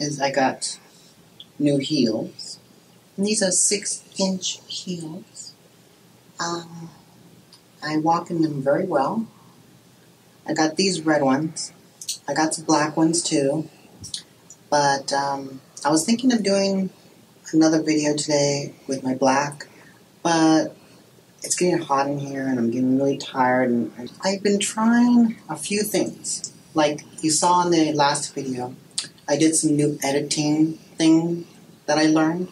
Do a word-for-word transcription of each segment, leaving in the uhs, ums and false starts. is I got new heels. And these are six inch heels. Um, I walk in them very well. I got these red ones. I got some black ones too. But um, I was thinking of doing another video today with my black, but it's getting hot in here and I'm getting really tired. And, and I've been trying a few things. Like you saw in the last video, I did some new editing thing that I learned.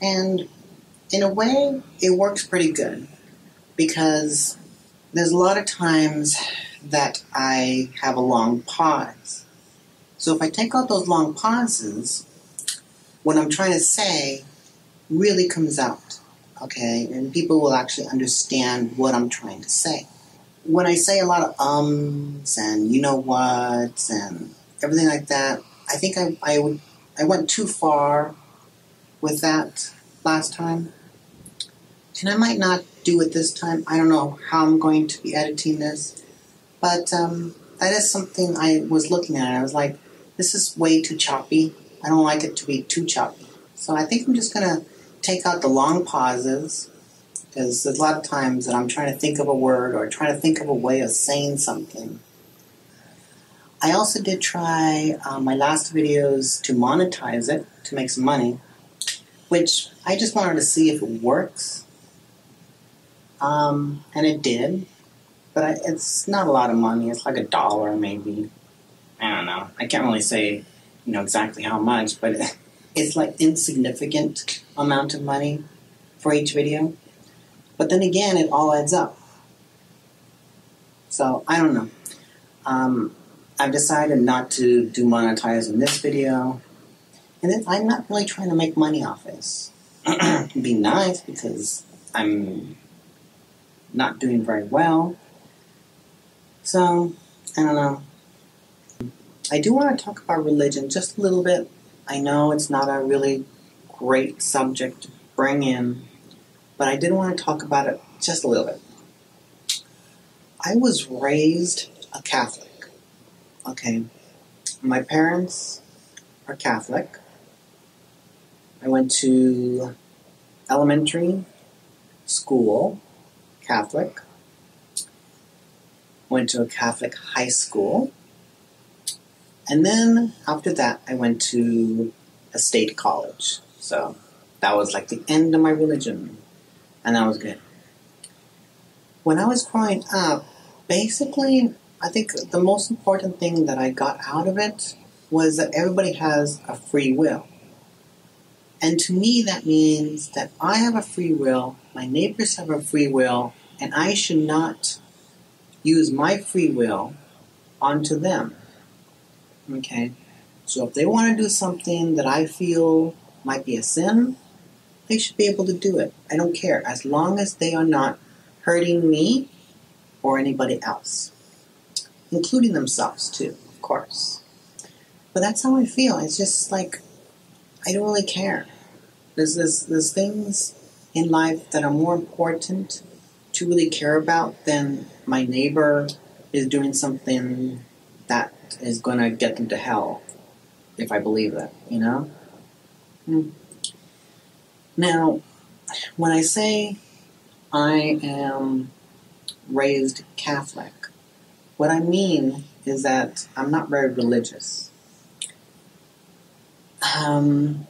And in a way, it works pretty good because there's a lot of times that I have a long pause. So if I take out those long pauses, what I'm trying to say really comes out, okay? And people will actually understand what I'm trying to say. When I say a lot of ums and you know whats and everything like that, I think I, I, would, I went too far with that last time. And I might not do it this time. I don't know how I'm going to be editing this. But um, that is something I was looking at. I was like, this is way too choppy. I don't like it to be too choppy. So I think I'm just going to take out the long pauses, because there's a lot of times that I'm trying to think of a word or trying to think of a way of saying something. I also did try uh, my last videos to monetize it, to make some money, which I just wanted to see if it works. Um, and it did. But I, it's not a lot of money. It's like a dollar maybe. I don't know. I can't really say, you know, exactly how much, but it's like insignificant amount of money for each video. But then again, it all adds up. So I don't know. Um, I've decided not to do monetize in this video. And then I'm not really trying to make money off this. It'd be nice because I'm not doing very well. So, I don't know. I do want to talk about religion just a little bit. I know it's not a really great subject to bring in, but I did want to talk about it just a little bit. I was raised a Catholic, okay? My parents are Catholic. I went to elementary school, Catholic. Went to a Catholic high school, and then after that I went to a state college, so that was like the end of my religion, and that was good. When I was growing up, basically I think the most important thing that I got out of it was that everybody has a free will, and to me that means that I have a free will, my neighbors have a free will, and I should not use my free will onto them, okay? So if they want to do something that I feel might be a sin, they should be able to do it. I don't care, as long as they are not hurting me or anybody else, including themselves too, of course. But that's how I feel. It's just like, I don't really care. There's, there's, there's things in life that are more important to really care about than my neighbor is doing something that is going to get them to hell, if I believe that, you know? Mm. Now, when I say I am raised Catholic, what I mean is that I'm not very religious. Um,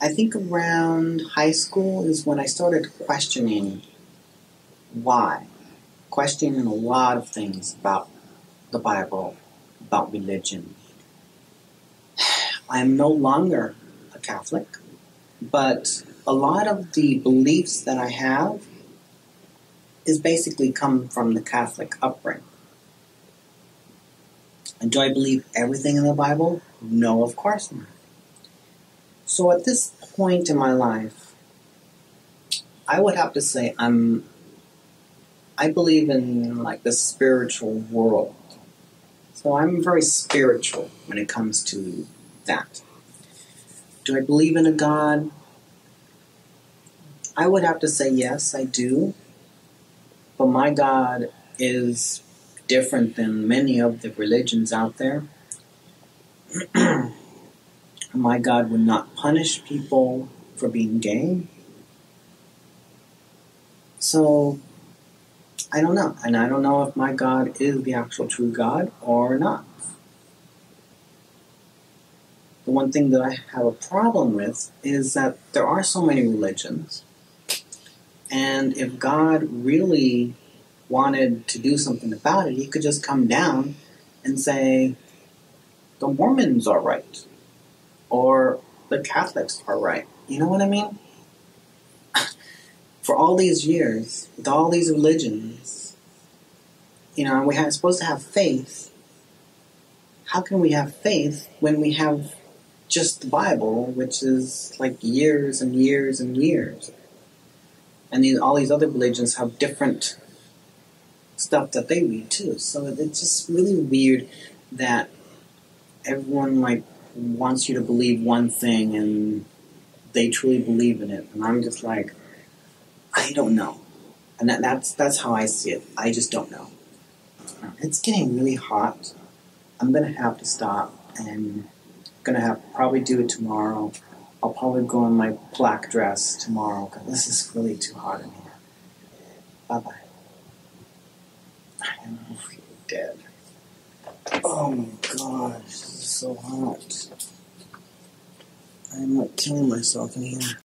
I think around high school is when I started questioning why. Questioning a lot of things about the Bible, about religion. I am no longer a Catholic, but a lot of the beliefs that I have is basically come from the Catholic upbringing. And do I believe everything in the Bible? No, of course not. So at this point in my life, I would have to say I'm I believe in like the spiritual world, so I'm very spiritual when it comes to that. Do I believe in a God? I would have to say yes, I do, but my God is different than many of the religions out there. and why God would not punish people for being gay. So, I don't know. And I don't know if my God is the actual true God or not. The one thing that I have a problem with is that there are so many religions. And if God really wanted to do something about it, he could just come down and say, the Mormons are right. Or the Catholics are right. You know what I mean? For all these years, with all these religions, you know, we are supposed to have faith. How can we have faith when we have just the Bible, which is like years and years and years? And these, all these other religions have different stuff that they read too. So it's just really weird that everyone like wants you to believe one thing and they truly believe in it. And I'm just like, I don't know. And that, that's that's how I see it. I just don't know. It's getting really hot. I'm going to have to stop, and going to have probably do it tomorrow. I'll probably go in my black dress tomorrow because this is really too hot in here. Bye-bye. I am really dead. Oh my gosh, this is so hot. I'm like killing myself in here.